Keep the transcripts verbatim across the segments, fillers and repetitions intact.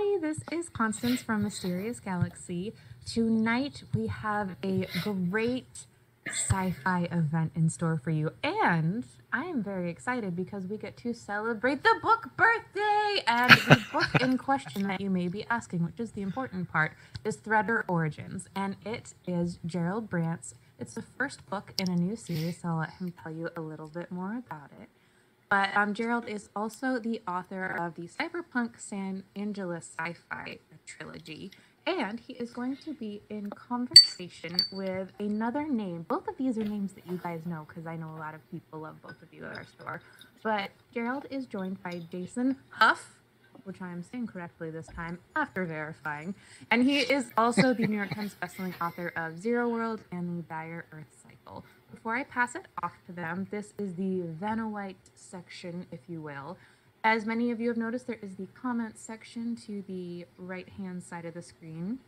everybody. This is Constance from Mysterious Galaxy. Tonight we have a great sci-fi event in store for you, and I am very excited because we get to celebrate the book birthday, and the book in question that you may be asking, which is the important part, is Threader Origins, and it is Gerald Brandt's. It's the first book in a new series, so I'll let him tell you a little bit more about it. But um, Gerald is also the author of the Cyberpunk San Angeles Sci-Fi Trilogy, and he is going to be in conversation with another name. Both of these are names that you guys know because I know a lot of people love both of you at our store. But Gerald is joined by Jason Hough, which I am saying correctly this time after verifying. And he is also the New York Times bestselling author of Zero World and The Dire Earth Cycle. Before I pass it off to them, this is the Vanowite section, if you will. As many of you have noticed, there is the comments section to the right-hand side of the screen.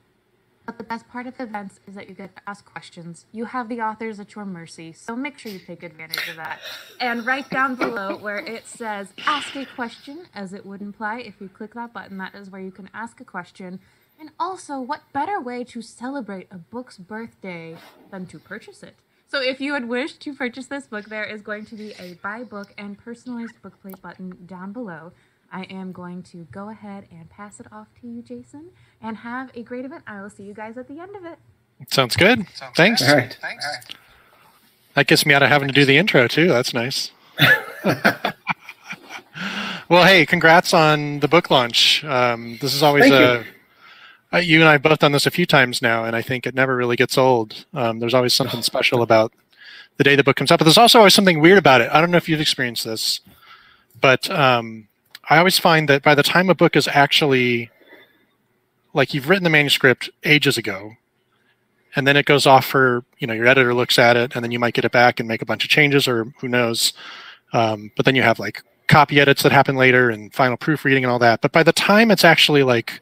But the best part of the events is that you get to ask questions. You have the authors at your mercy, so make sure you take advantage of that. And right down below where it says, ask a question, as it would imply, if you click that button, that is where you can ask a question. And also, what better way to celebrate a book's birthday than to purchase it? So if you would wish to purchase this book, there is going to be a buy book and personalized book plate button down below. I am going to go ahead and pass it off to you, Jason, and have a great event. I will see you guys at the end of it. Sounds good. Sounds Thanks. Good. All right. Thanks. All right. That gets me out of having to do the intro, too. That's nice. Well, hey, congrats on the book launch. Um, this is always Thank a... You. Uh, you and I have both done this a few times now, and I think it never really gets old. Um, there's always something special about the day the book comes out, but there's also always something weird about it. I don't know if you've experienced this, but um, I always find that by the time a book is actually, like you've written the manuscript ages ago, and then it goes off for, you know, your editor looks at it, and then you might get it back and make a bunch of changes, or who knows. Um, but then you have like copy edits that happen later and final proofreading and all that. But by the time it's actually like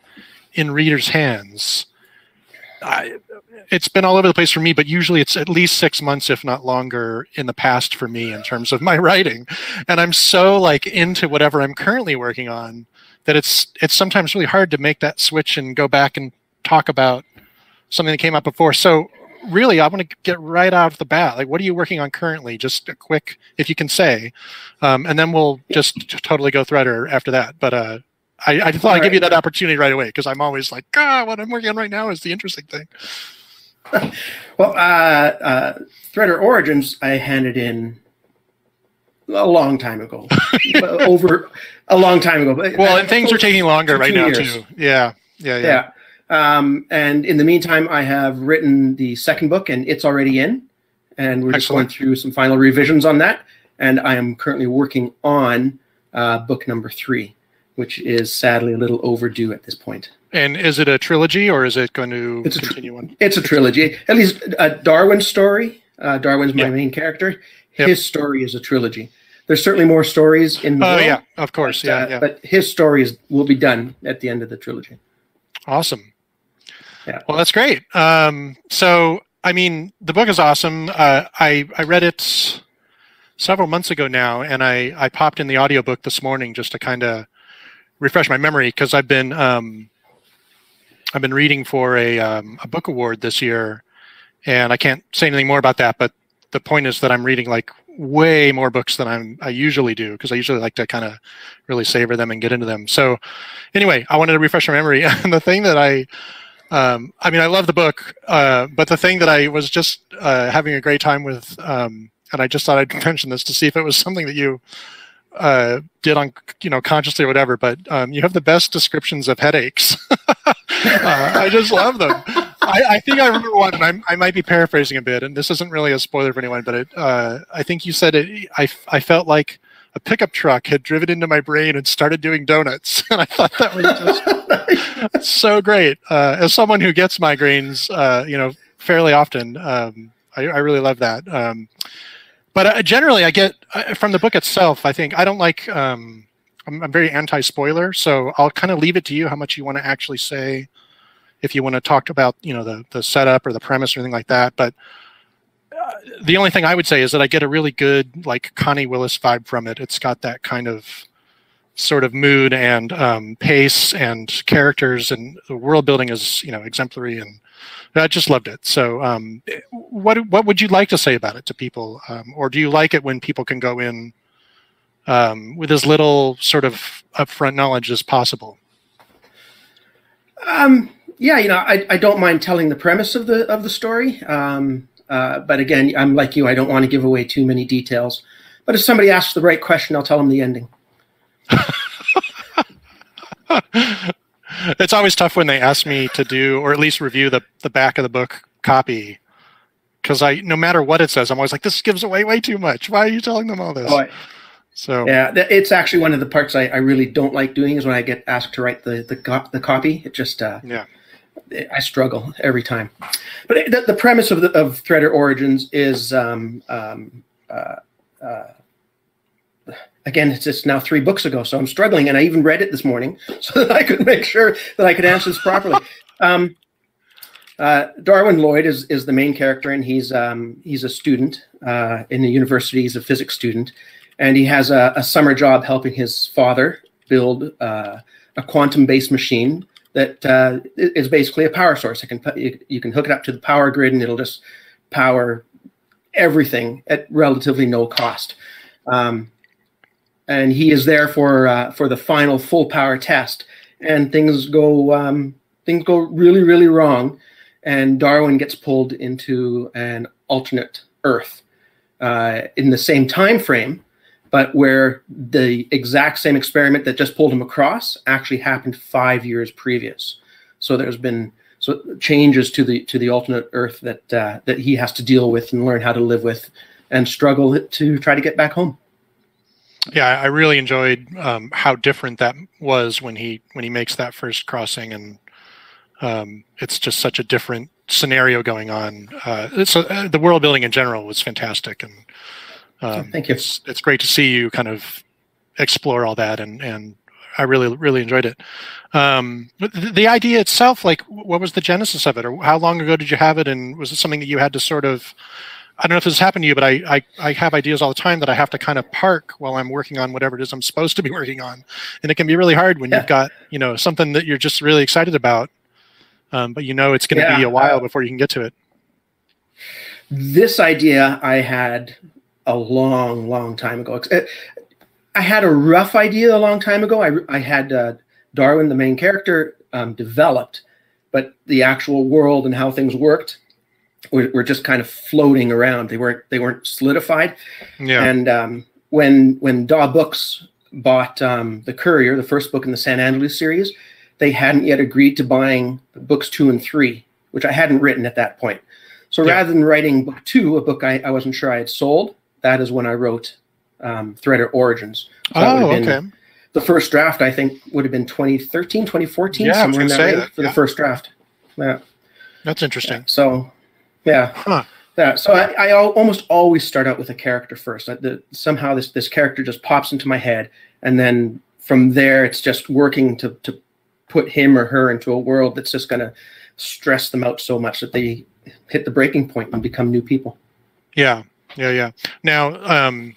in readers' hands, I, it's been all over the place for me, but usually it's at least six months, if not longer, in the past for me in terms of my writing. And I'm so like into whatever I'm currently working on that it's it's sometimes really hard to make that switch and go back and talk about something that came out before. So really, I want to get right out of the bat. Like, what are you working on currently? Just a quick, if you can say, um, and then we'll just totally go Threader after that. But uh, I, I thought I'd give you that opportunity right away because I'm always like, God, what I'm working on right now is the interesting thing. Well, uh, uh, Threader Origins, I handed in a long time ago. Over a long time ago. Well, and things are taking longer right now, too. Yeah, yeah, yeah. yeah. Um, and in the meantime, I have written the second book, and it's already in. And we're just going through some final revisions on that. And I am currently working on uh, book number three, which is sadly a little overdue at this point. And is it a trilogy, or is it going to it's continue on? It's a trilogy. At least uh, Darwin's story. Uh, Darwin's my yep. main character. His yep. story is a trilogy. There's certainly more stories in the book. Oh, yeah, of course. But, yeah, uh, yeah. But his story is, will be done at the end of the trilogy. Awesome. Yeah. Well, that's great. Um, so, I mean, the book is awesome. Uh, I, I read it several months ago now, and I, I popped in the audiobook this morning just to kind of refresh my memory, because I've been um, I've been reading for a um, a book award this year, and I can't say anything more about that. But the point is that I'm reading like way more books than I'm I usually do, because I usually like to kind of really savor them and get into them. So anyway, I wanted to refresh my memory. And the thing that I um, I mean, I love the book, uh, but the thing that I was just uh, having a great time with, um, and I just thought I'd mention this to see if it was something that you uh did on, you know, consciously or whatever, but um you have the best descriptions of headaches. uh, I just love them. I, I think I remember one, and I'm, I might be paraphrasing a bit, and this isn't really a spoiler for anyone, but it uh I think you said it, I, I felt like a pickup truck had driven into my brain and started doing donuts. And I thought that was just so great. Uh as someone who gets migraines uh you know fairly often, um I, I really love that. um But generally, I get from the book itself, I think I don't like, um, I'm, I'm very anti-spoiler, so I'll kind of leave it to you how much you want to actually say, if you want to talk about, you know, the, the setup or the premise or anything like that. But uh, the only thing I would say is that I get a really good, like, Connie Willis vibe from it. It's got that kind of sort of mood and um, pace and characters, and the world building is, you know, exemplary, and I just loved it. So um, what what would you like to say about it to people? Um, or do you like it when people can go in um, with as little sort of upfront knowledge as possible? Um, yeah, you know, I, I don't mind telling the premise of the, of the story. Um, uh, but again, I'm like you, I don't want to give away too many details. But if somebody asks the right question, I'll tell them the ending. It's always tough when they ask me to do, or at least review the the back of the book copy, because I, no matter what it says, I'm always like, this gives away way too much. Why are you telling them all this? Oh, I, so yeah, it's actually one of the parts I, I really don't like doing is when I get asked to write the the, cop, the copy. It just uh, yeah, I struggle every time. But it, the, the premise of the, of Threader Origins is um, um, uh, uh, again, it's just now three books ago, so I'm struggling, and I even read it this morning so that I could make sure that I could answer this properly. um, uh, Darwin Lloyd is is the main character, and he's um, he's a student uh, in the university. He's a physics student, and he has a, a summer job helping his father build uh, a quantum-based machine that uh, is basically a power source. It can you, you can hook it up to the power grid, and it'll just power everything at relatively no cost. Um, And he is there for uh, for the final full power test, and things go um, things go really really wrong, and Darwin gets pulled into an alternate Earth uh, in the same time frame, but where the exact same experiment that just pulled him across actually happened five years previous. So there's been so changes to the to the alternate Earth that uh, that he has to deal with and learn how to live with, and struggle to try to get back home. Yeah, I really enjoyed um, how different that was when he when he makes that first crossing, and um, it's just such a different scenario going on. Uh, so uh, the world building in general was fantastic, and um, thank you. It's it's great to see you kind of explore all that, and and I really really enjoyed it. Um, the, the idea itself, like, what was the genesis of it, or how long ago did you have it, and was it something that you had to sort of, I don't know if this has happened to you, but I, I, I have ideas all the time that I have to kind of park while I'm working on whatever it is I'm supposed to be working on. And it can be really hard when yeah. you've got, you know, something that you're just really excited about, um, but you know it's going to yeah. be a while before you can get to it. This idea I had a long, long time ago. I had a rough idea a long time ago. I, I had uh, Darwin, the main character, um, developed, but the actual world and how things worked were just kind of floating around. They weren't they weren't solidified. Yeah. And um, when when D A W Books bought um, The Courier, the first book in the San Angeles series, they hadn't yet agreed to buying books two and three, which I hadn't written at that point. So yeah. rather than writing book two, a book I, I wasn't sure I had sold, that is when I wrote um, Threader Origins. So oh, okay. The first draft, I think, would have been twenty thirteen, twenty fourteen, yeah, somewhere in that range that. for yeah. the first draft. Yeah. That's interesting. Yeah, so... Yeah. Huh. yeah. So I, I almost always start out with a character first. I, the, somehow this this character just pops into my head, and then from there it's just working to to put him or her into a world that's just going to stress them out so much that they hit the breaking point and become new people. Yeah. Yeah. Yeah. Now, um,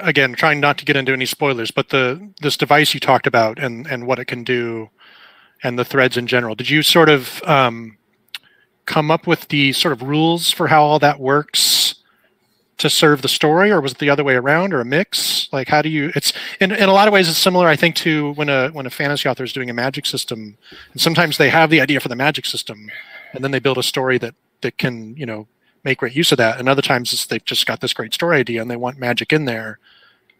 again, trying not to get into any spoilers, but the this device you talked about and and what it can do, and the threads in general. Did you sort of um, come up with the sort of rules for how all that works to serve the story, or was it the other way around, or a mix? Like, how do you, it's in, in a lot of ways it's similar, I think, to when a when a fantasy author is doing a magic system, and sometimes they have the idea for the magic system and then they build a story that that can, you know, make great use of that, and other times it's they've just got this great story idea and they want magic in there,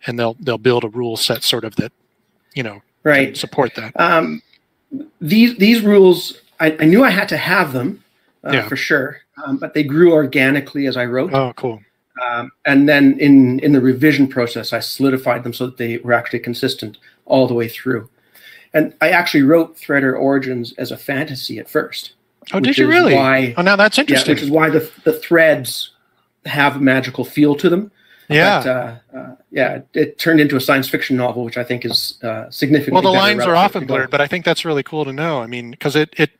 and they'll they'll build a rule set sort of that, you know, right, can support that. Um, these these rules, I, I knew I had to have them. Uh, yeah. For sure, um, but they grew organically as I wrote. Oh, cool! Um, and then in in the revision process, I solidified them so that they were actually consistent all the way through. And I actually wrote Threader Origins as a fantasy at first. Oh, did you really? Why, oh, now that's interesting. Yeah, which is why the the threads have a magical feel to them. Yeah, but, uh, uh, yeah. It turned into a science fiction novel, which I think is uh, significantly. Well, the lines are often blurred, but I think that's really cool to know. I mean, because it it.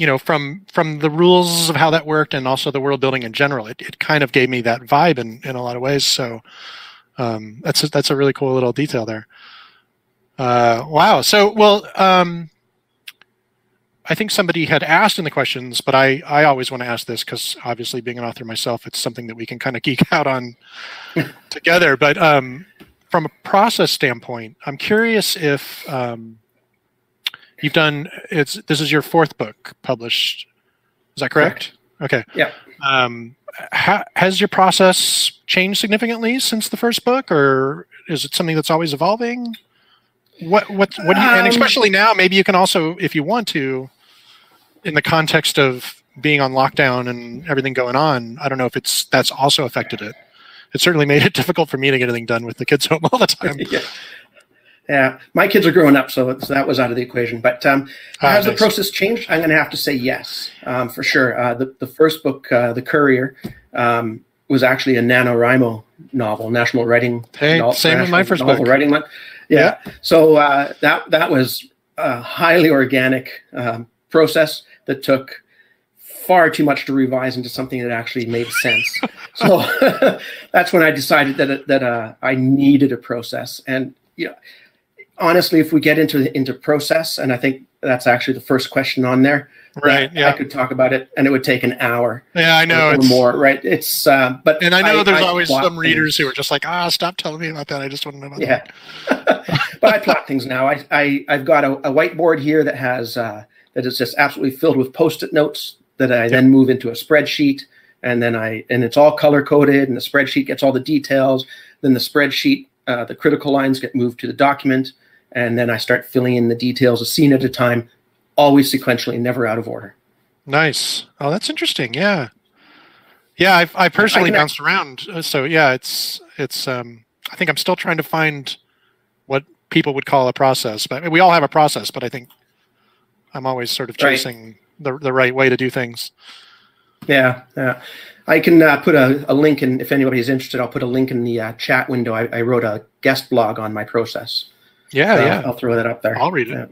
you know, from from the rules of how that worked, and also the world building in general, it, it kind of gave me that vibe in, in a lot of ways. So um, that's a, that's a really cool little detail there. Uh, wow. So, well, um, I think somebody had asked in the questions, but I, I always want to ask this because obviously being an author myself, it's something that we can kind of geek out on together. But um, from a process standpoint, I'm curious if um, you've done, it's this is your fourth book published. Is that correct? Okay. Yeah. Um, ha, has your process changed significantly since the first book, or is it something that's always evolving? What, what, what, do you, um, and especially now, maybe you can also, if you want to, in the context of being on lockdown and everything going on, I don't know if it's, that's also affected it. It certainly made it difficult for me to get anything done with the kids home all the time. Yeah. Yeah. My kids are growing up, so, it's, so that was out of the equation. But um, ah, has nice. the process changed? I'm going to have to say yes, um, for sure. Uh, the, the first book, uh, The Courier, um, was actually a NaNoWriMo novel, National Writing. Hey, novel, same National with my first novel book. Writing month. Yeah. yeah. So uh, that that was a highly organic um, process that took far too much to revise into something that actually made sense. So that's when I decided that that uh, I needed a process. And you know, honestly, if we get into the, into process, and I think that's actually the first question on there. Right. Yeah. I could talk about it, and it would take an hour. Yeah, I know. Or, it's, or more. Right. It's. Uh, but and I know I, there's I always some readers things. who are just like, ah, stop telling me about that. I just want to know about yeah. that. Yeah. But I plot things now. I, I I've got a, a whiteboard here that has uh, that is just absolutely filled with Post-it notes that I yeah. then move into a spreadsheet, and then I and it's all color coded, and the spreadsheet gets all the details. Then the spreadsheet, uh, the critical lines get moved to the document, and then I start filling in the details a scene at a time. Always sequentially, never out of order. Nice. Oh, that's interesting. Yeah, yeah. I've, I personally I bounced around, so yeah. It's it's. Um, I think I'm still trying to find what people would call a process, but I mean, we all have a process. But I think I'm always sort of chasing right. the the right way to do things. Yeah, yeah. I can uh, put a, a link in if anybody's interested. I'll put a link in the uh, chat window. I, I wrote a guest blog on my process. Yeah, so yeah. I'll throw that up there. I'll read it. Yeah.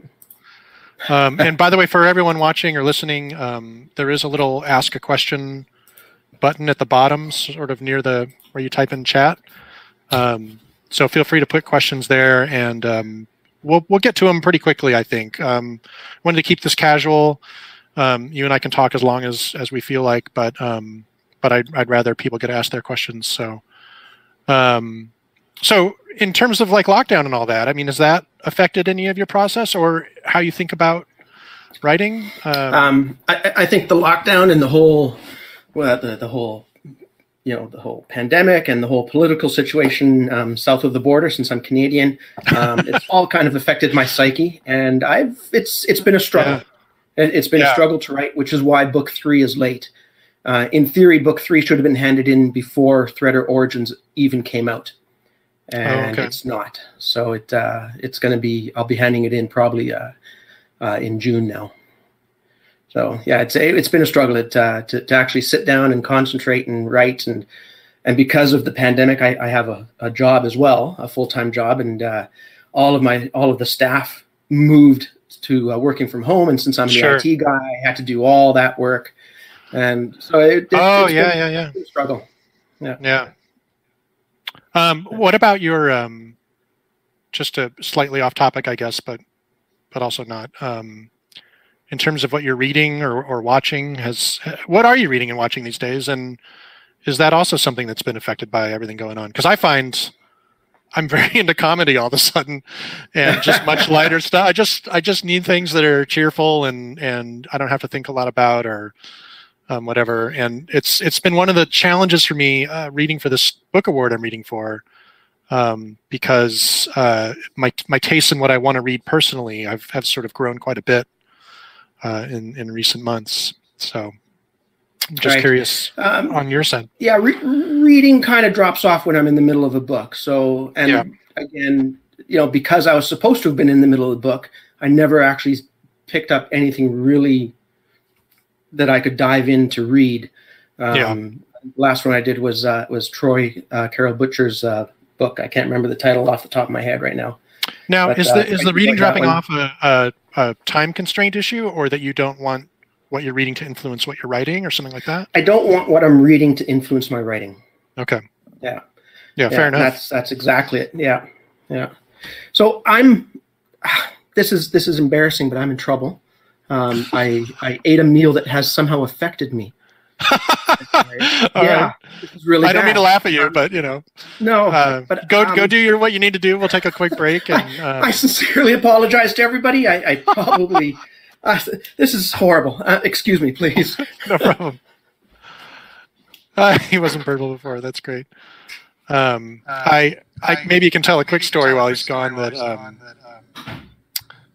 Um, and by the way, for everyone watching or listening, um, there is a little ask a question button at the bottom, sort of near the where you type in chat. Um, so feel free to put questions there, and um, we'll we'll get to them pretty quickly, I think. Um, wanted to keep this casual. Um, you and I can talk as long as as we feel like, but um, but I'd, I'd rather people get asked their questions. So um, so. In terms of like lockdown and all that, I mean, has that affected any of your process or how you think about writing? Um, um, I, I think the lockdown and the whole, well, the, the whole, you know, the whole pandemic and the whole political situation um, south of the border, since I'm Canadian, um, it's all kind of affected my psyche, and I've it's it's been a struggle. Yeah. It's been yeah. a struggle to write, which is why book three is late. Uh, in theory, book three should have been handed in before Threader Origins even came out. And oh, okay. it's not, so it uh, it's going to be. I'll be handing it in probably uh, uh, in June now. So yeah, it's it's been a struggle at, uh, to to actually sit down and concentrate and write, and and because of the pandemic, I, I have a, a job as well, a full time job, and uh, all of my all of the staff moved to uh, working from home, and since I'm the sure. I T guy, I had to do all that work, and so it, it, oh it's yeah been, yeah yeah it's been a struggle, yeah yeah. Um, what about your, um, just a slightly off topic, I guess, but, but also not, um, in terms of what you're reading or, or watching has, what are you reading and watching these days? And is that also something that's been affected by everything going on? Cause I find I'm very into comedy all of a sudden and just much lighter stuff. I just, I just need things that are cheerful and, and I don't have to think a lot about or, Um, whatever, and it's it's been one of the challenges for me uh, reading for this book award I'm reading for, um, because uh, my my taste in what I want to read personally I've have sort of grown quite a bit uh, in in recent months. So I'm just right. curious um, on your side. Yeah, re reading kind of drops off when I'm in the middle of a book. So and yeah. again, you know, because I was supposed to have been in the middle of the book, I never actually picked up anything really that I could dive in to read. Um, yeah. Last one I did was uh, was Troy uh, Carol Butcher's uh, book. I can't remember the title off the top of my head right now. Now, but, is the uh, is I the reading dropping off a, a, a time constraint issue, or that you don't want what you're reading to influence what you're writing, or something like that? I don't want what I'm reading to influence my writing. Okay. Yeah. Yeah. yeah fair enough. That's that's exactly it. Yeah. Yeah. So I'm this is this is embarrassing, but I'm in trouble. Um, I I ate a meal that has somehow affected me. Yeah, right. This is really I don't bad. mean to laugh at you, um, but you know. No, uh, but go um, go do your what you need to do. We'll take a quick break. And, uh, I sincerely apologize to everybody. I, I probably uh, this is horrible. Uh, excuse me, please. No problem. Uh, he wasn't verbal before. That's great. Um, uh, I, I I maybe you can tell a quick story while he's gone that. Um,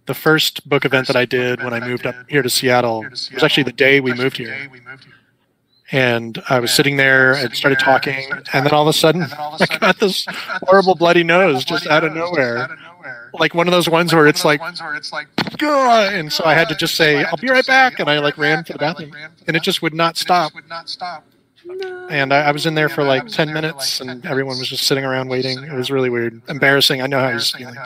The first book event that I did when I moved up here to Seattle was actually the day we moved here. And I was sitting there and started talking, and then all of a sudden I got this horrible bloody nose just out of nowhere. Like one of those ones where it's like, and so I had to just say, I'll be right back. And I like ran to the bathroom, and it just would not stop. And I, I was in there for like ten minutes, and everyone was just sitting around waiting. It was really weird. Embarrassing. I know how I was feeling.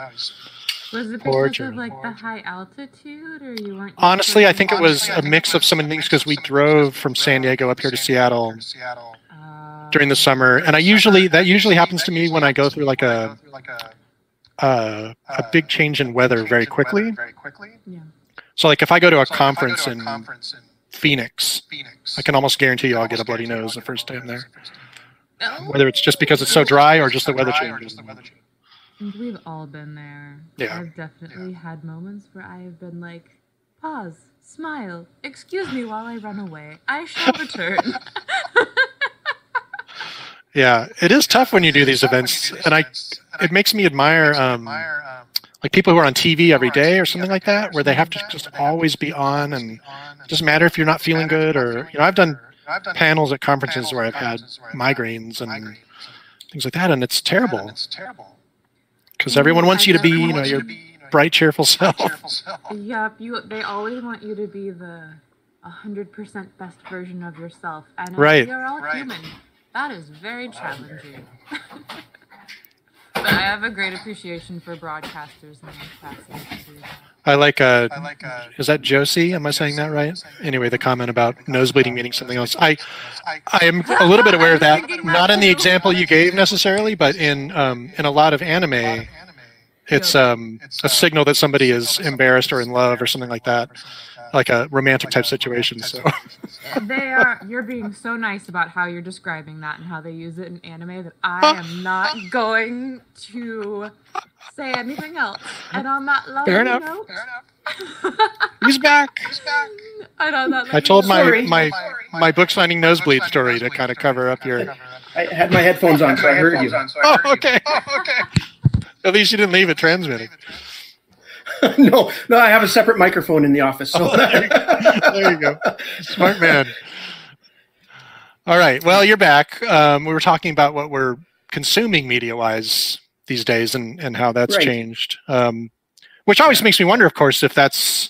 Was it because of like the high altitude, or you weren't? Honestly, I think it was a mix of some of the things because we drove from San Diego up here to Seattle uh, during the summer, and I usually that usually happens to me when I go through like a uh, a big change in weather very quickly. So like if I go to a conference in Phoenix, I can almost guarantee you I'll get a bloody nose the first time there, whether it's just because it's so dry or just the weather changes. We've all been there. Yeah. I've definitely yeah. had moments where I have been like, pause, smile, excuse me while I run away. I shall return. Yeah, it is tough when you do these events, and I, it makes me admire um, like people who are on T V every day or something like that, where they have to just always be on, and it doesn't matter if you're not feeling good or, you know, I've done panels at conferences where I've had migraines and things like that, and it's terrible. It's terrible. Because everyone wants you to be, you know, your bright, cheerful self. Yep, you, they always want you to be the one hundred percent best version of yourself. And right. You're all right. human. That is very challenging. But I have a great appreciation for broadcasters and broadcasters. I like, uh, I like uh, is that Josie? Am I saying that right? Anyway, the comment about nosebleeding meaning something else. I, I am a little bit aware of that. Not in the example you gave necessarily, but in um, in a lot of anime, it's um, a signal that somebody is embarrassed or in love or something like that, like a romantic type situation. So they are. You're being so nice about how you're describing that and how they use it in anime that I am not going to say anything else. And on that lovely Fair enough. note, Fair enough. He's back. He's back. And on that I told my story. my my book signing nosebleed story to kind of cover up your. I had my headphones on, so I heard you. Oh, okay. Oh, okay. At least you didn't leave it transmitting. No, no, I have a separate microphone in the office. So. Oh, there, you there you go. Smart man. All right. Well, you're back. Um, we were talking about what we're consuming media-wise these days and, and how that's right. changed, um, which always makes me wonder, of course, if that's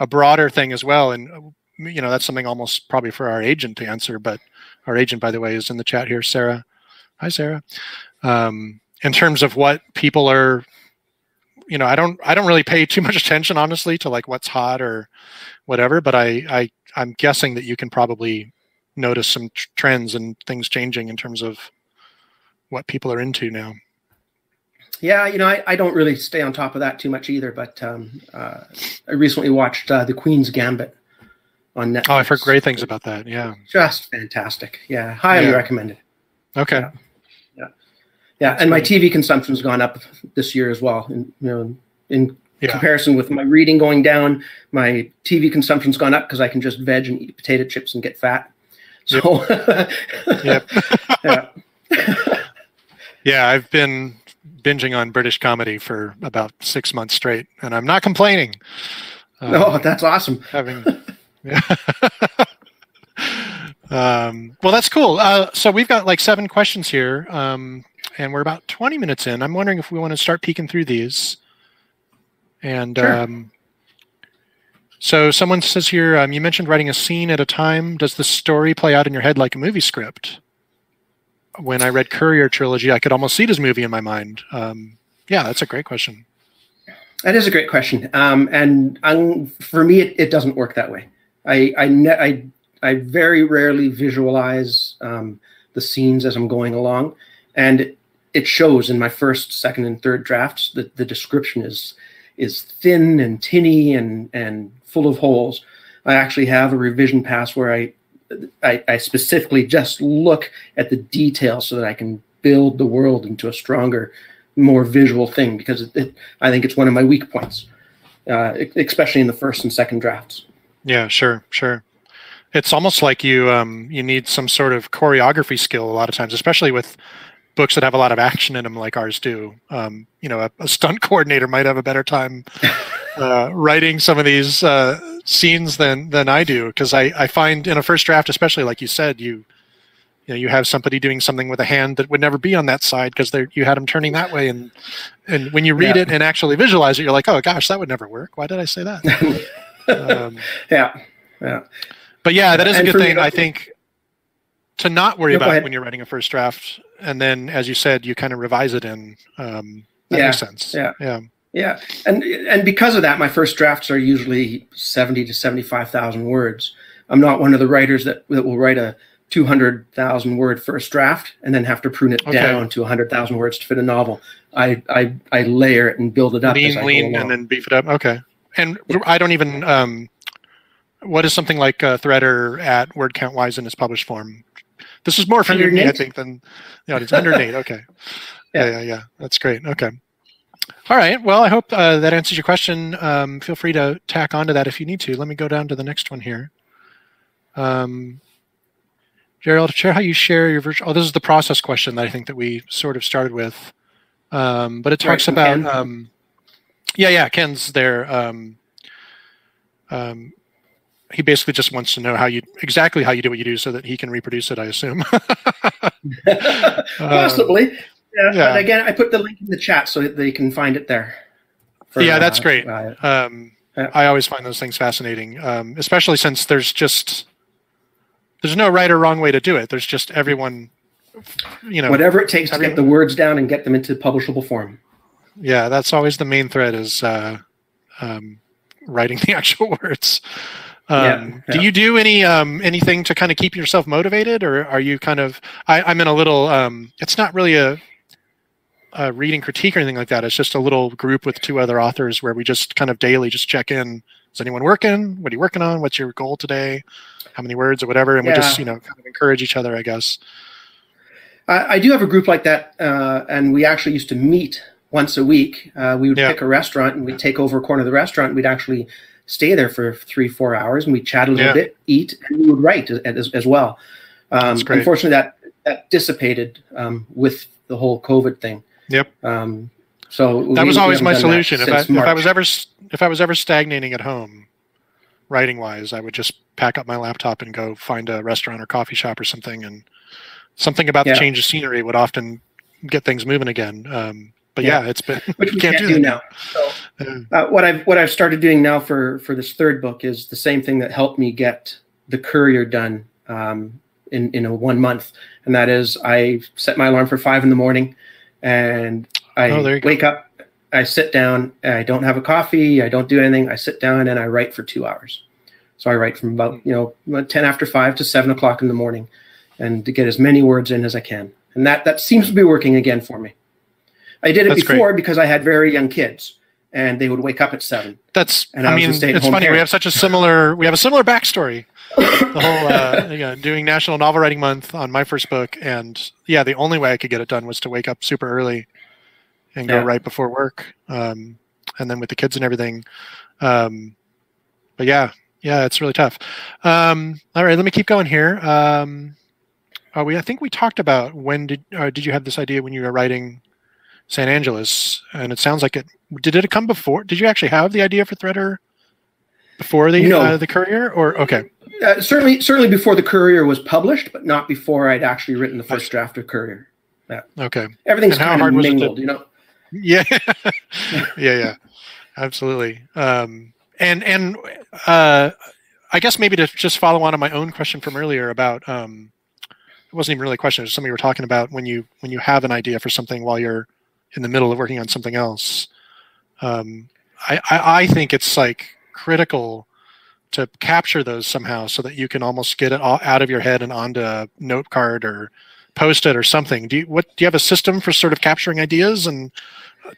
a broader thing as well. And, you know, that's something almost probably for our agent to answer. But our agent, by the way, is in the chat here, Sarah. Hi, Sarah. Um, in terms of what people are... You know, I don't. I don't really pay too much attention, honestly, to like what's hot or whatever. But I, I, I'm guessing that you can probably notice some tr trends and things changing in terms of what people are into now. Yeah, you know, I, I don't really stay on top of that too much either. But um, uh, I recently watched uh, The Queen's Gambit on Netflix. Oh, I've heard great things about that. Yeah, just fantastic. Yeah, highly yeah. recommended. Okay. Yeah. Yeah, and my T V consumption's gone up this year as well. And, you know, in yeah. comparison with my reading going down, my T V consumption's gone up because I can just veg and eat potato chips and get fat. So, yep. Yep. yeah. yeah, I've been binging on British comedy for about six months straight, and I'm not complaining. No, um, that's awesome. Having, yeah. um, well, that's cool. Uh, so we've got like seven questions here. Um, And we're about twenty minutes in. I'm wondering if we want to start peeking through these. And sure. um, so someone says here, um, you mentioned writing a scene at a time. Does the story play out in your head like a movie script? When I read Courier Trilogy, I could almost see it as a movie in my mind. Um, yeah, that's a great question. That is a great question. Um, and I'm, for me, it, it doesn't work that way. I, I, ne I, I very rarely visualize um, the scenes as I'm going along. And it shows in my first, second, and third drafts that the description is is thin and tinny and, and full of holes. I actually have a revision pass where I, I, I specifically just look at the details so that I can build the world into a stronger, more visual thing, because it, it, I think it's one of my weak points, uh, especially in the first and second drafts. Yeah, sure, sure. It's almost like you um, you need some sort of choreography skill a lot of times, especially with books that have a lot of action in them, like ours do. Um, you know, a, a stunt coordinator might have a better time uh, writing some of these uh, scenes than than I do, because I I find in a first draft, especially, like you said, you you know you have somebody doing something with a hand that would never be on that side because they you had them turning that way, and and when you read yeah. it and actually visualize it, you're like, oh gosh, that would never work. Why did I say that? um, yeah, yeah. But yeah, that is a good thing, I think, to not worry about it when you're writing a first draft. And then, as you said, you kind of revise it in. Um, that makes sense. Yeah. Yeah. Yeah. And, and because of that, my first drafts are usually seventy to seventy-five thousand words. I'm not one of the writers that, that will write a two hundred thousand word first draft and then have to prune it down to one hundred thousand words to fit a novel. I, I, I layer it and build it up. Lean, lean, and then beef it up. Okay. And I don't even... Um, what is something like uh, Threader at word count wise in its published form? This is more for me, I think, than you know, it's one hundred eight. Okay. Yeah. yeah, yeah, yeah. That's great. Okay. All right. Well, I hope uh, that answers your question. Um, feel free to tack onto that if you need to. Let me go down to the next one here. Um, Gerald, share how you share your virtual. Oh, this is the process question that I think that we sort of started with, um, but it talks right, about. Um, yeah, yeah. Ken's there. Um, um, He basically just wants to know how you exactly how you do what you do so that he can reproduce it, I assume. Possibly. Um, yeah, yeah. But again, I put the link in the chat so that they can find it there. For, yeah, that's uh, great. Uh, um, yeah. I always find those things fascinating, um, especially since there's just there's no right or wrong way to do it. There's just everyone, you know, whatever it takes everyone, to get the words down and get them into publishable form. Yeah, that's always the main thread is uh, um, writing the actual words. Um, yeah, yeah. Do you do any um, anything to kind of keep yourself motivated, or are you kind of? I, I'm in a little. Um, it's not really a, a reading critique or anything like that. It's just a little group with two other authors where we just kind of daily just check in. Is anyone working? What are you working on? What's your goal today? How many words or whatever? And yeah. we just you know kind of encourage each other, I guess. I, I do have a group like that, uh, and we actually used to meet once a week. Uh, we would yeah. pick a restaurant and we'd take over a corner of the restaurant. And we'd actually stay there for three, four hours, and we chat a little yeah. bit, eat, and we would write as, as well. Um, unfortunately, that that dissipated um, with the whole COVID thing. Yep. Um, so that was always my solution. If I, if I was ever if I was ever stagnating at home, writing wise, I would just pack up my laptop and go find a restaurant or coffee shop or something, and something about yeah. the change of scenery would often get things moving again. Um, But yeah. yeah, it's been which we can't, can't do, do now. So, uh, what I've what I've started doing now for for this third book is the same thing that helped me get The Courier done um, in in a one month, and that is I set my alarm for five in the morning, and I oh, wake go. up, I sit down, I don't have a coffee, I don't do anything, I sit down and I write for two hours. So I write from about you know ten after five to seven o'clock in the morning, and to get as many words in as I can, and that that seems to be working again for me. I did it That's before great. because I had very young kids, and they would wake up at seven. That's and I, I mean, it's funny. Parent. We have such a similar we have a similar backstory. The whole uh, you know, doing National Novel Writing Month on my first book, and yeah, the only way I could get it done was to wake up super early and go yeah. right before work, um, and then with the kids and everything. Um, but yeah, yeah, it's really tough. Um, all right, let me keep going here. Um, are we? I think we talked about when did or did you have this idea when you were writing San Angeles, and it sounds like it did it come before did you actually have the idea for Threader before the no. uh, the Courier or okay uh, certainly certainly before The Courier was published, but not before I'd actually written the first draft of Courier. Yeah. Okay. Everything's and kind of mingled, to... you know. Yeah. yeah, yeah. Absolutely. Um and and uh I guess maybe to just follow on on my own question from earlier about um it wasn't even really a question, it was something we were talking about when you when you have an idea for something while you're in the middle of working on something else. Um, I, I, I think it's like critical to capture those somehow so that you can almost get it all out of your head and onto a note card or post it or something. Do you, what, do you have a system for sort of capturing ideas and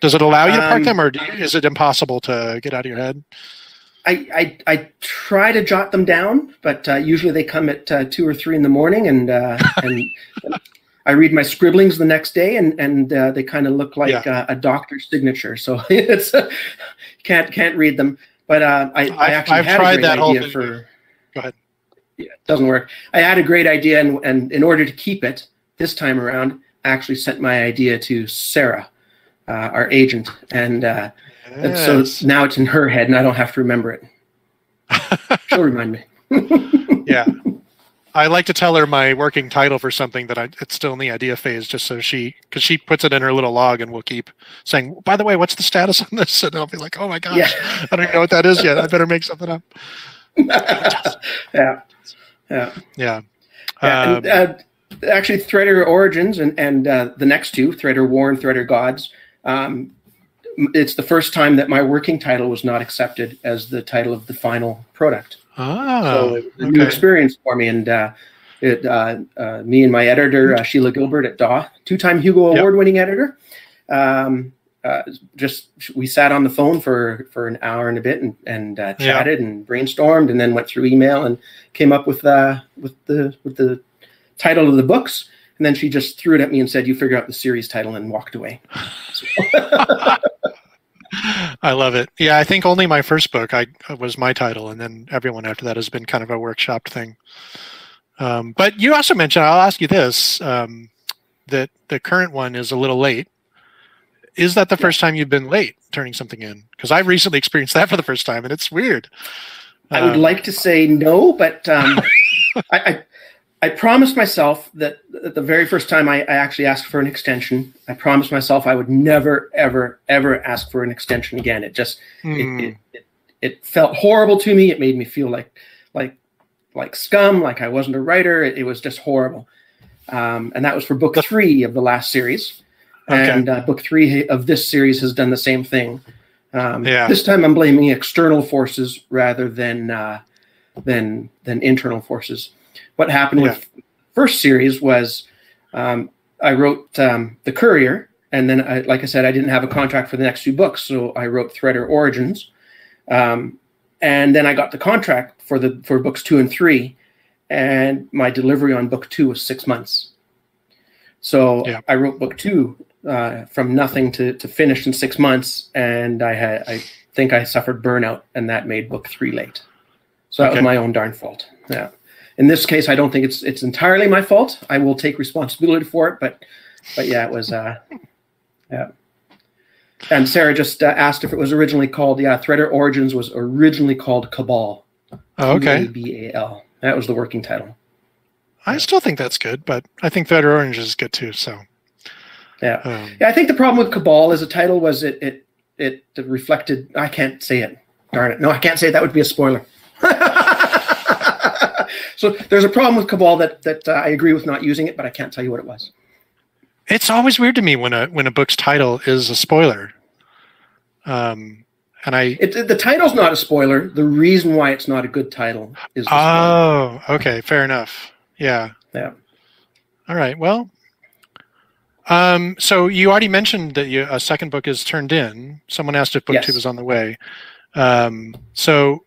Does it allow you to park um, them, or do you, is it impossible to get out of your head? I, I, I try to jot them down, but uh, usually they come at uh, two or three in the morning, and uh, and I read my scribblings the next day, and and uh, they kind of look like yeah. uh, a doctor's signature. So it's uh, can't can't read them. But uh, I, I actually I've had tried a great that idea whole for. Go ahead. Yeah, it doesn't work. I had a great idea, and and in order to keep it this time around, I actually sent my idea to Sarah, uh, our agent, and. Uh, And so it's, now it's in her head, and I don't have to remember it. She'll remind me. Yeah, I like to tell her my working title for something that I, it's still in the idea phase, just so she, because she puts it in her little log, and we'll keep saying, "By the way, what's the status on this?" And I'll be like, "Oh my gosh, yeah. I don't even know what that is yet. I better make something up." yeah, yeah, yeah. yeah um, and, uh, actually, Threader Origins and and uh, the next two, Threader War and Threader Gods. Um, It's the first time that my working title was not accepted as the title of the final product. Ah, so it was a okay. new experience for me. And uh, it, uh, uh, me and my editor, uh, Sheila Gilbert at D A W, two-time Hugo yep. Award-winning editor, um, uh, just we sat on the phone for, for an hour and a bit and, and uh, chatted yep. and brainstormed, and then went through email and came up with, uh, with, the, with the title of the books. And then she just threw it at me and said, "You figure out the series title," and walked away. So. I love it. Yeah, I think only my first book I was my title, and then everyone after that has been kind of a workshop thing. Um, but you also mentioned, I'll ask you this, um, that the current one is a little late. Is that the yeah. first time you've been late turning something in? Because I recently experienced that for the first time, and it's weird. I um, would like to say no, but um, I... I I promised myself that the very first time I, I actually asked for an extension, I promised myself I would never, ever, ever ask for an extension again. It just, mm. it, it, it felt horrible to me. It made me feel like, like, like scum, like I wasn't a writer. It, it was just horrible. Um, and that was for book three of the last series. Okay. And uh, book three of this series has done the same thing. Um, yeah. This time I'm blaming external forces rather than, uh, than, than internal forces. What happened yeah. with the first series was um, I wrote um, The Courier, and then, I, like I said, I didn't have a contract for the next two books, so I wrote Threader Origins. Um, and then I got the contract for, the, for books two and three, and my delivery on book two was six months. So yeah. I wrote book two uh, from nothing to, to finish in six months, and I, had, I think I suffered burnout, and that made book three late. So that okay. was my own darn fault, yeah. In this case, I don't think it's it's entirely my fault. I will take responsibility for it, but but yeah, it was uh, yeah. And Sarah just uh, asked if it was originally called yeah. Threader Origins was originally called COBOL. Oh, okay. C O B A L. That was the working title. I still think that's good, but I think Threader Origins is good too. So yeah, um, yeah. I think the problem with COBOL as a title was it it it reflected. I can't say it. Darn it! No, I can't say it. That would be a spoiler. So there's a problem with COBOL that that uh, I agree with not using it, but I can't tell you what it was. It's always weird to me when a when a book's title is a spoiler. Um, and I it, it, the title's not a spoiler. The reason why it's not a good title is. The oh, spoiler. Okay, fair enough. Yeah. Yeah. All right. Well. Um, so you already mentioned that you, a second book is turned in. Someone asked if book yes. two was on the way. Um, so.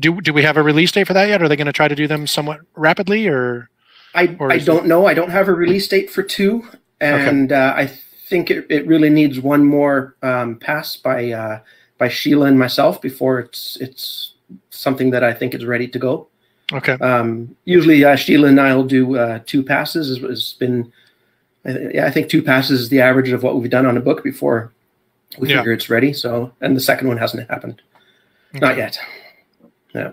Do, do we have a release date for that yet? Are they going to try to do them somewhat rapidly? or? I, or I don't it... know. I don't have a release date for two. And okay. uh, I think it, it really needs one more um, pass by uh, by Sheila and myself before it's it's something that I think is ready to go. Okay. Um, usually uh, Sheila and I will do uh, two passes. It's, it's been, I, I think two passes is the average of what we've done on a book before we yeah. figure it's ready. So, and the second one hasn't happened. Okay. Not yet. Yeah.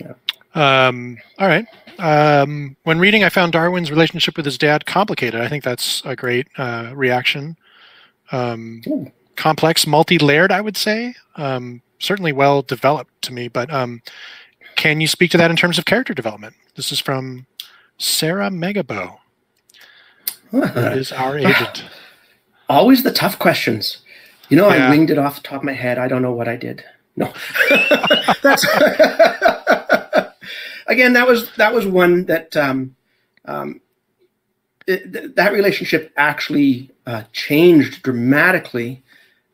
Yeah. Um, all right. Um, when reading, I found Darwin's relationship with his dad complicated. I think that's a great uh, reaction. Um, complex, multi-layered, I would say. Um, certainly well developed to me. But um, can you speak to that in terms of character development? This is from Sarah Megabow. That is our agent. Always the tough questions. You know, yeah. I winged it off the top of my head. I don't know what I did. No, that's again. That was that was one that um, um, it, that relationship actually uh, changed dramatically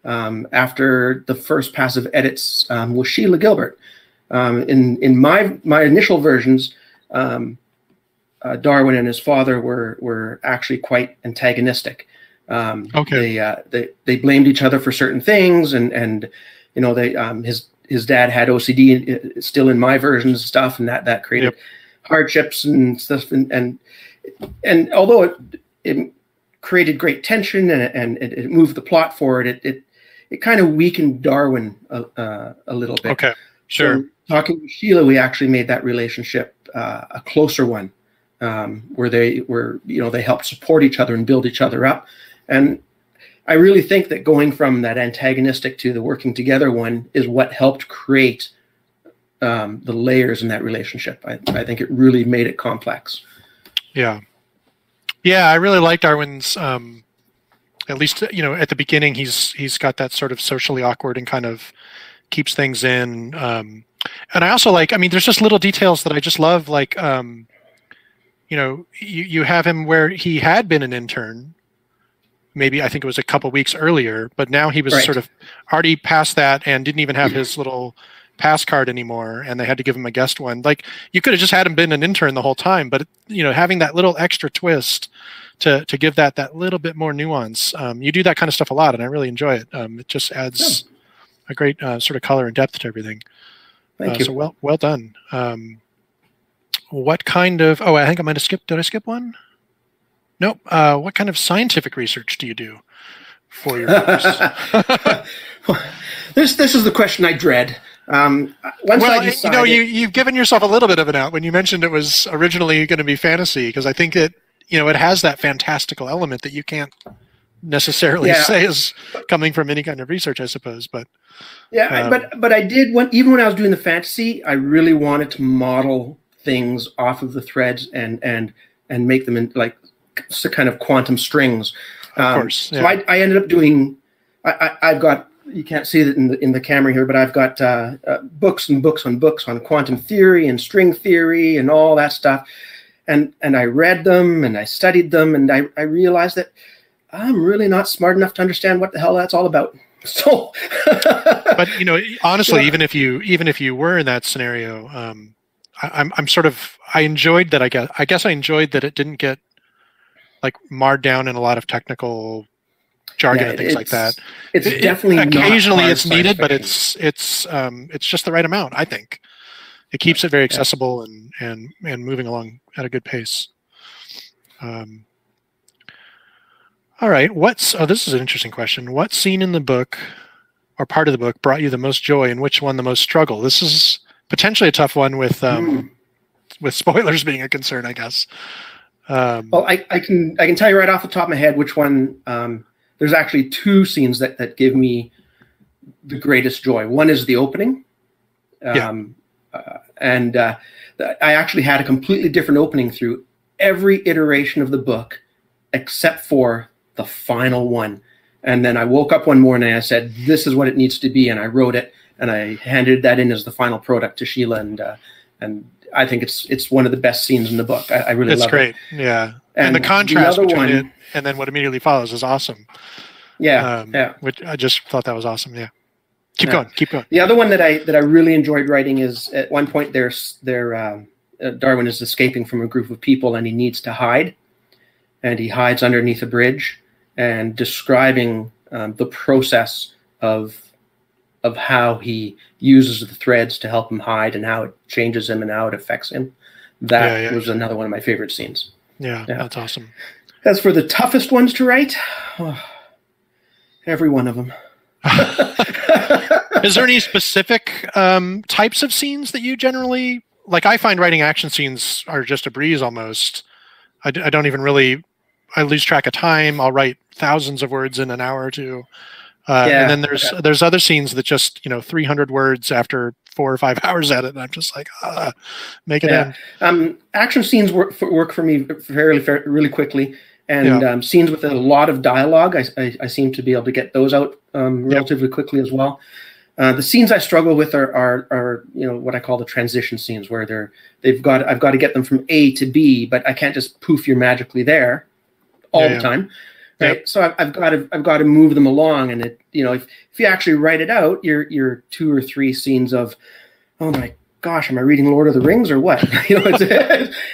um, after the first pass of edits um, with Sheila Gilbert. Um, in in my my initial versions, um, uh, Darwin and his father were were actually quite antagonistic. Um, okay. They uh, they they blamed each other for certain things, and and you know they um, his his dad had O C D still in my versions and stuff, and that that created yep. hardships and stuff, and and, and although it, it created great tension and and it, it moved the plot forward, it it it kind of weakened Darwin a, uh, a little bit. Okay. Sure. So talking with Sheila, we actually made that relationship uh, a closer one, um, where they were, you know, they helped support each other and build each other up. And I really think that going from that antagonistic to the working together one is what helped create um, the layers in that relationship. I, I think it really made it complex. Yeah. Yeah, I really like Darwin's, um, at least, you know, at the beginning, he's he's got that sort of socially awkward and kind of keeps things in. Um, and I also like, I mean, there's just little details that I just love. Like, um, you know, you, you have him where he had been an intern, maybe I think it was a couple weeks earlier, but now he was right. sort of already past that and didn't even have his little pass card anymore. And they had to give him a guest one. Like you could have just had him been an intern the whole time, but you know, having that little extra twist to, to give that, that little bit more nuance. Um, you do that kind of stuff a lot and I really enjoy it. Um, it just adds yeah. a great uh, sort of color and depth to everything. Thank uh, you. So well, well done. Um, what kind of, oh, I think I might've skipped, did I skip one? Nope. Uh, what kind of scientific research do you do for your books? this, this is the question I dread. Um, once well, I decided, you know, you, you've given yourself a little bit of an out when you mentioned it was originally going to be fantasy, because I think it, you know, it has that fantastical element that you can't necessarily yeah. say is coming from any kind of research, I suppose. But yeah, um, but but I did when, even when I was doing the fantasy, I really wanted to model things off of the threads and and and make them in like kind of quantum strings. Of um, course. Yeah. So I, I ended up doing. I, I I've got, you can't see it in the in the camera here, but I've got uh, uh, books and books on books on quantum theory and string theory and all that stuff, and and I read them and I studied them and I I realized that I'm really not smart enough to understand what the hell that's all about. So, but you know, honestly, yeah. even if you even if you were in that scenario, um, I, I'm I'm sort of I enjoyed that. I guess I guess I enjoyed that it didn't get like marred down in a lot of technical jargon yeah, and things like that. It's it, definitely it, occasionally not it's needed, fiction. But it's it's um, it's just the right amount. I think it keeps it very accessible yeah. and and and moving along at a good pace. Um. All right. What's oh, this is an interesting question. What scene in the book, or part of the book, brought you the most joy, and which one the most struggle? This is potentially a tough one with um, mm. with spoilers being a concern, I guess. Um, well, I, I can I can tell you right off the top of my head which one. Um, there's actually two scenes that that give me the greatest joy. One is the opening, um, yeah. uh, and uh, I actually had a completely different opening through every iteration of the book, except for the final one. And then I woke up one morning and I said, this is what it needs to be. And I wrote it and I handed that in as the final product to Sheila. And, uh, and I think it's, it's one of the best scenes in the book. I, I really it's love great. It. It's great. Yeah. And, and the contrast the between one, it and then what immediately follows is awesome. Yeah. Um, yeah. Which I just thought that was awesome. Yeah. Keep yeah. going, keep going. The other one that I, that I really enjoyed writing is at one point there's there, um, uh, Darwin is escaping from a group of people and he needs to hide. And he hides underneath a bridge. And describing um, the process of of how he uses the threads to help him hide, and how it changes him, and how it affects him. That yeah, yeah. was another one of my favorite scenes. Yeah, yeah, that's awesome. As for the toughest ones to write, oh, every one of them. Is there any specific um, types of scenes that you generally like? I find writing action scenes are just a breeze almost. I, I don't even really. I lose track of time. I'll write thousands of words in an hour or two. Uh, yeah, and then there's, yeah. there's other scenes that just, you know, three hundred words after four or five hours at it. And I'm just like, ah, make it yeah. in. Um, action scenes work for, work for me fairly, fairly really quickly. And yeah. um, scenes with a lot of dialogue, I, I, I seem to be able to get those out um, relatively yep. quickly as well. Uh, the scenes I struggle with are, are, are, you know, what I call the transition scenes where they're, they've got, I've got to get them from A to B, but I can't just poof, you're magically there. all yeah, the yeah. time. Right. Yep. So I've, I've got to, I've got to move them along. And it, you know, if, if you actually write it out, you're, you're two or three scenes of, oh my gosh, am I reading Lord of the Rings or what? You know, it's,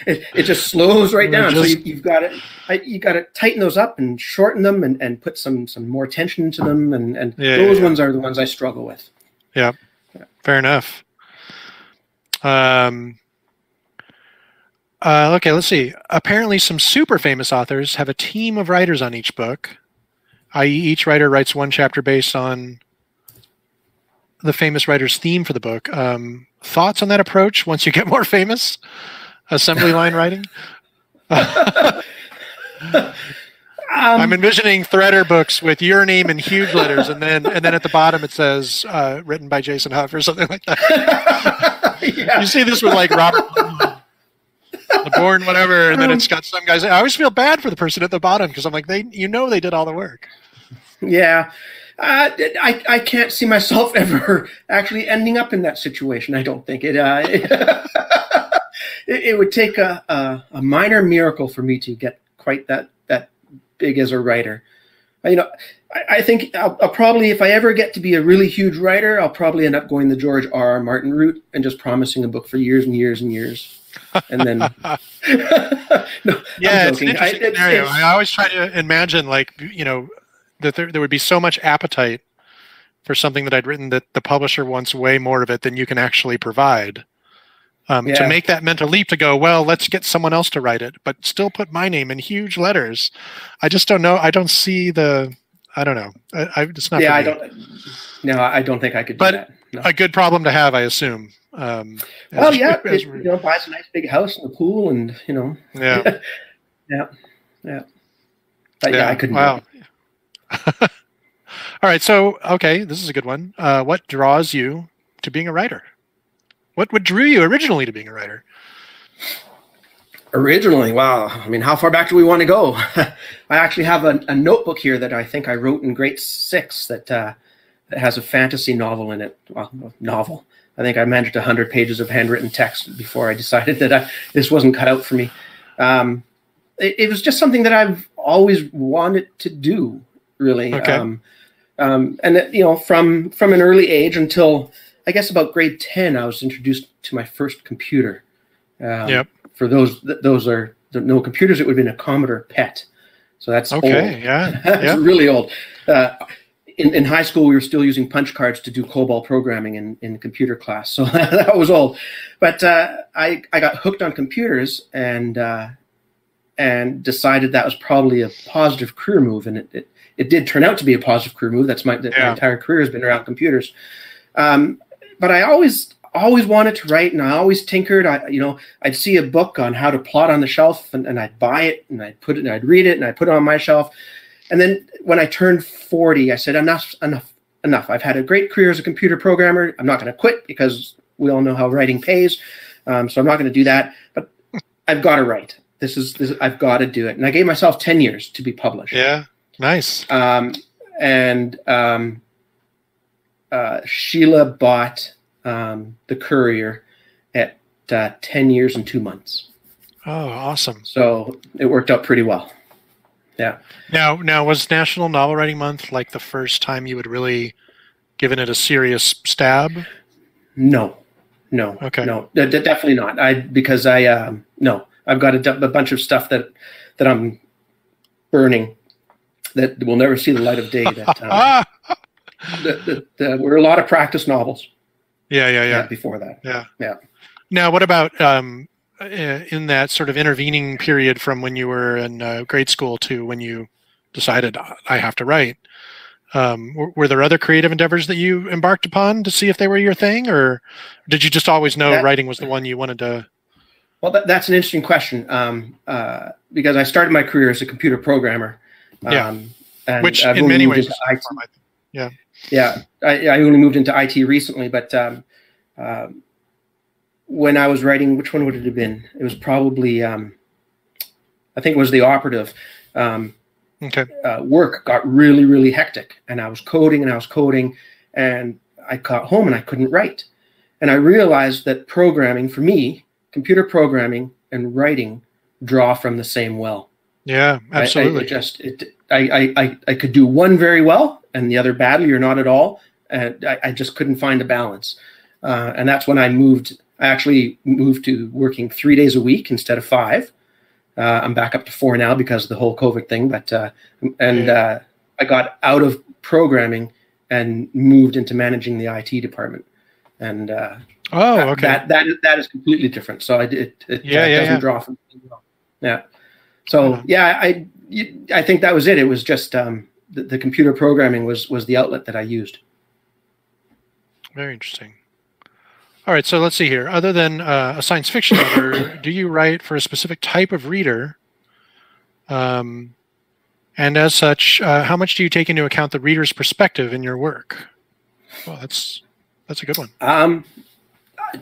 it, it just slows right down. Just, so you, you've got to, you got to tighten those up and shorten them and, and put some, some more tension into them. And, and yeah, those yeah, ones yeah. are the ones I struggle with. Yeah. yeah. Fair enough. Um, Uh, okay, let's see. Apparently some super famous authors have a team of writers on each book, that is each writer writes one chapter based on the famous writer's theme for the book. Um, thoughts on that approach once you get more famous? Assembly line writing? um, I'm envisioning Threader books with your name in huge letters, and then and then at the bottom it says, uh, written by Jason Hough or something like that. yeah. You see this with like Robert... The born whatever, and then it's got some guys. I always feel bad for the person at the bottom because I'm like, they, you know, they did all the work. Yeah, uh, I I can't see myself ever actually ending up in that situation. I don't think it. Uh, it, it would take a, a a minor miracle for me to get quite that that big as a writer. You know, I, I think I'll, I'll probably, if I ever get to be a really huge writer, I'll probably end up going the George R. R. Martin route and just promising a book for years and years and years. And then, no, yeah, it's an interesting I, it, scenario. It's, I always try to imagine, like, you know, that there, there would be so much appetite for something that I'd written that the publisher wants way more of it than you can actually provide. Um, yeah. To make that mental leap to go, well, let's get someone else to write it, but still put my name in huge letters. I just don't know. I don't see the. I don't know. I, I it's not. Yeah, I don't. No, I don't think I could. Do but that. No. A good problem to have, I assume. Um, well, as, yeah, as it, you know, buys a nice big house and a pool, and you know, yeah, yeah, yeah. But yeah, yeah I couldn't. Wow. All right, so okay, this is a good one. Uh, what draws you to being a writer? What what drew you originally to being a writer? Originally, wow. I mean, how far back do we want to go? I actually have a, a notebook here that I think I wrote in grade six that uh, that has a fantasy novel in it. Well, novel. I think I managed one hundred pages of handwritten text before I decided that I, this wasn't cut out for me. Um, it, it was just something that I've always wanted to do, really. Okay. Um, um, and, it, you know, from, from an early age until, I guess, about grade ten, I was introduced to my first computer. Um, yep. For those, th those are no computers, it would have been a Commodore P E T. So that's okay, old. Yeah. That's yeah. really old. Uh, In, in high school, we were still using punch cards to do COBOL programming in, in computer class, so that was old. But uh, I, I got hooked on computers and uh, and decided that was probably a positive career move, and it, it, it did turn out to be a positive career move. That's my, yeah. my entire career has been around computers. Um, but I always always wanted to write, and I always tinkered. I you know I'd see a book on how to plot on the shelf, and, and I'd buy it, and I'd put it, and I'd read it, and I'd put it on my shelf. And then when I turned forty, I said, enough, enough, enough. I've had a great career as a computer programmer. I'm not going to quit because we all know how writing pays. Um, so I'm not going to do that. But I've got to write. This is, this, I've got to do it. And I gave myself ten years to be published. Yeah, nice. Um, and um, uh, Sheila bought um, The Courier at uh, ten years and two months. Oh, awesome. So it worked out pretty well. Yeah. Now, now was National Novel Writing Month like the first time you had really given it a serious stab? No, no, okay, no, d d definitely not. I because I um, no, I've got a, a bunch of stuff that that I'm burning that will never see the light of day. That, um, that, that, that were a lot of practice novels. Yeah, yeah, yeah. Before that. Yeah, yeah. Now, what about? Um, in that sort of intervening period from when you were in uh, grade school to when you decided I have to write, um, were, were there other creative endeavors that you embarked upon to see if they were your thing, or did you just always know that, writing was the one you wanted to? Well, that, that's an interesting question. Um, uh, because I started my career as a computer programmer. Um, yeah. And which I've in many ways, I T. Yeah. Yeah. I, I only moved into I T recently, but, um, um, when I was writing, which one would it have been? It was probably, um, I think it was The Operative. Um, okay. Uh, work got really, really hectic. And I was coding and I was coding. And I got home and I couldn't write. And I realized that programming, for me, computer programming and writing draw from the same well. Yeah, absolutely. I, I, it just it, I, I I could do one very well and the other badly or not at all, and I, I just couldn't find a balance. Uh, and that's when I moved. I actually moved to working three days a week instead of five. Uh, I'm back up to four now because of the whole COVID thing. But uh, and uh, I got out of programming and moved into managing the I T department. And uh, oh, okay, that that that is completely different. So I did. It, yeah, uh, yeah, doesn't yeah. draw from yeah. So yeah, I I think that was it. It was just um, the, the computer programming was was the outlet that I used. Very interesting. All right, so let's see here. Other than uh, a science fiction author, do you write for a specific type of reader? Um, and as such, uh, how much do you take into account the reader's perspective in your work? Well, that's that's a good one. Um,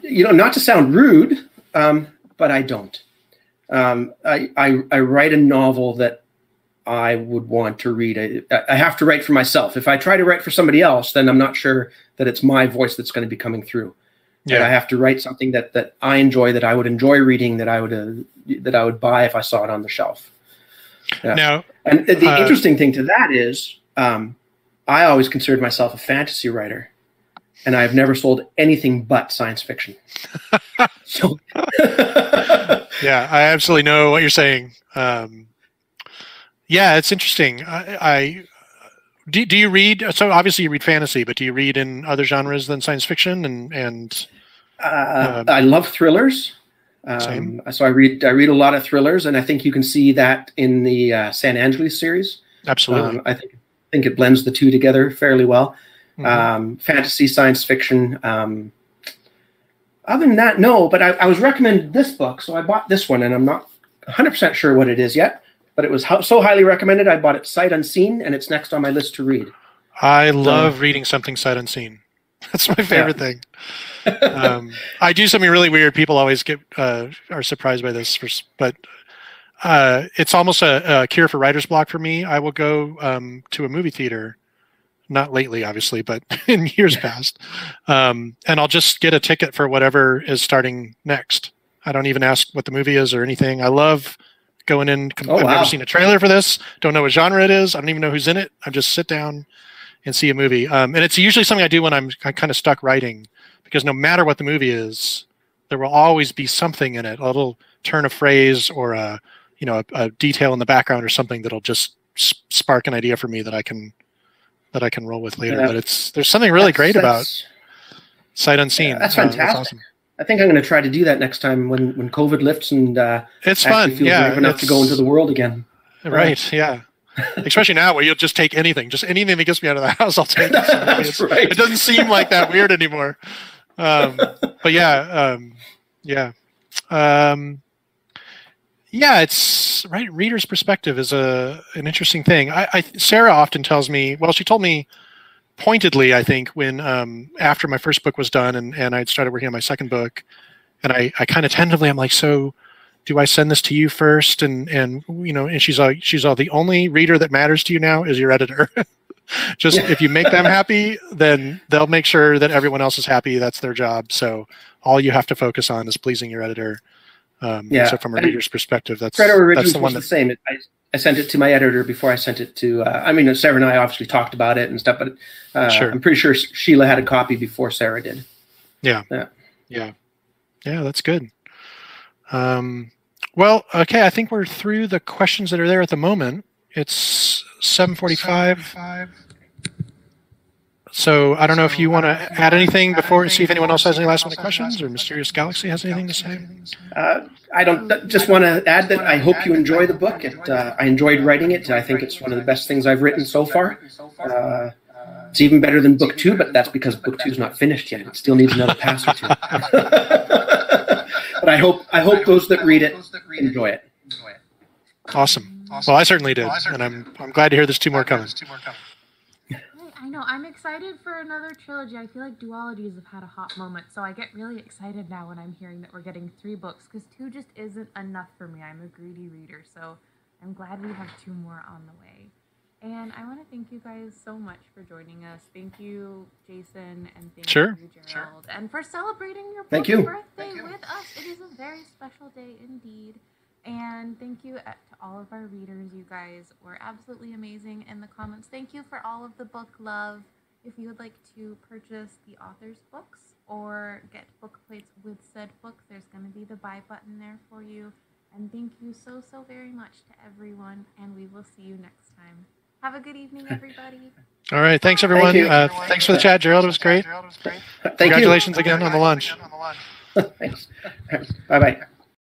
you know, not to sound rude, um, but I don't. Um, I, I, I write a novel that I would want to read. I, I have to write for myself. If I try to write for somebody else, then I'm not sure that it's my voice that's going to be coming through. Yeah. And I have to write something that, that I enjoy, that I would enjoy reading, that I would, uh, that I would buy if I saw it on the shelf. Yeah. Now, and the uh, interesting thing to that is, um, I always considered myself a fantasy writer, and I've never sold anything but science fiction. So, yeah, I absolutely know what you're saying. Um, yeah, it's interesting. I, I do, do you read? So obviously you read fantasy, but do you read in other genres than science fiction? And and uh, uh, I love thrillers. Um, so I read I read a lot of thrillers, and I think you can see that in the uh, San Angeles series. Absolutely, um, I think think it blends the two together fairly well. Mm-hmm. Um, fantasy, science fiction. Um, other than that, no, but I, I was recommended this book, so I bought this one, and I'm not one hundred percent sure what it is yet, but it was ho- so highly recommended, I bought it sight unseen, and it's next on my list to read. I love um, reading something sight unseen. That's my favorite yeah. thing. Um, I do something really weird. People always get uh, are surprised by this, for, but uh, it's almost a, a cure for writer's block for me. I will go um, to a movie theater. Not lately, obviously, but in years past. Um, and I'll just get a ticket for whatever is starting next. I don't even ask what the movie is or anything. I love going in. Oh, I've wow. never seen a trailer for this. Don't know what genre it is. I don't even know who's in it. I just sit down and see a movie. Um, and it's usually something I do when I'm kind of stuck writing, because no matter what the movie is, there will always be something in it, a little turn of phrase or a, you know, a, a detail in the background or something that'll just sp- spark an idea for me that I can that I can roll with later, yeah. but it's, there's something really that's, great that's, about sight unseen. Yeah, that's fantastic. Uh, that's awesome. I think I'm going to try to do that next time when, when COVID lifts and uh, it's fun. Yeah. Brave enough to go into the world again. Right. right. Yeah. Especially now where you'll just take anything, just anything that gets me out of the house. I'll take it. Right. It doesn't seem like that weird anymore. Um, but yeah. Um, yeah. Um, Yeah, it's right. Reader's perspective is a an interesting thing. I, I Sarah often tells me. Well, she told me pointedly, I think, when um, after my first book was done and and I'd started working on my second book, and I, I kind of tentatively, I'm like, so do I send this to you first? And and you know, and she's like, she's all the only reader that matters to you now is your editor. Just yeah. if you make them happy, then they'll make sure that everyone else is happy. That's their job. So all you have to focus on is pleasing your editor. Um, yeah. So from a reader's and perspective, that's, Threader Origins that's the one was that... the same. I, I sent it to my editor before I sent it to, uh, I mean, Sarah and I obviously talked about it and stuff, but uh, sure. I'm pretty sure Sheila had a copy before Sarah did. Yeah. Yeah. Yeah. Yeah, that's good. Um, well, okay. I think we're through the questions that are there at the moment. It's seven forty-five. So I don't know if you want to add anything before, see if anyone else has any last minute questions or Mysterious Galaxy has anything to say. Uh, I don't just want to add that I hope you enjoy the book. It, uh, I enjoyed writing it. I think it's one of the best things I've written so far. Uh, it's even better than book two, but that's because book two is not finished yet. It still needs another pass or two. But I hope I hope those that read it enjoy it. Awesome. Well, I certainly did, and I'm I'm glad to hear there's two more coming. I know, I'm excited for another trilogy. I feel like duologies have had a hot moment, so I get really excited now when I'm hearing that we're getting three books, because two just isn't enough for me. I'm a greedy reader, so I'm glad we have two more on the way. And I want to thank you guys so much for joining us. Thank you, Jason, and thank sure. you, Gerald, sure. and for celebrating your book thank you. birthday thank you. with us. It is a very special day indeed. And thank you to all of our readers. You guys were absolutely amazing in the comments. Thank you for all of the book love. If you would like to purchase the author's books or get book plates with said book, there's going to be the buy button there for you. And thank you so, so very much to everyone, and we will see you next time. Have a good evening, everybody. All right. Thanks, everyone. Thank uh, thanks for the chat, Gerald. It was great. Thank Congratulations, you. Again, Congratulations on again on the launch. Thanks. Bye-bye.